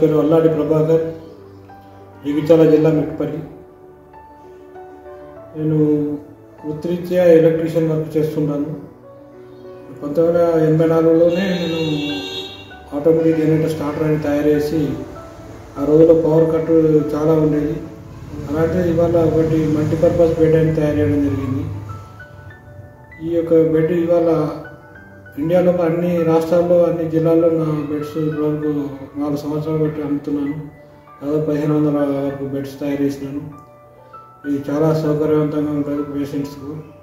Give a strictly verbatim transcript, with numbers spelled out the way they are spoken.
పేరు అల్లాడి ప్రభాకర్, జగిత్యాల జిల్లా మిట్పల్లి. నేను వృత్తిరీత్యా ఎలక్ట్రీషియన్ వర్క్ చేస్తున్నాను. పంతొమ్మిది వందల ఎనభై నాలుగులోనే నేను ఆటోమేటిక్ జనరేటర్ స్టార్టర్ అని తయారు చేసి, ఆ రోజులో పవర్ కట్ చాలా ఉండేది. అలాంటిది ఇవాళ ఒకటి మల్టీపర్పస్ బెడ్ అని తయారు చేయడం జరిగింది. ఈ యొక్క బెడ్ ఇవాళ ఇండియాలో అన్ని రాష్ట్రాల్లో అన్ని జిల్లాల్లో నా బెడ్స్ ఇప్పటివరకు నాలుగు సంవత్సరాలు బట్టి అమ్ముతున్నాను. దాదాపు పదిహేను వందల వరకు బెడ్స్ తయారు చేసినాను. ఇది చాలా సౌకర్యవంతంగా ఉంటుంది పేషెంట్స్కు.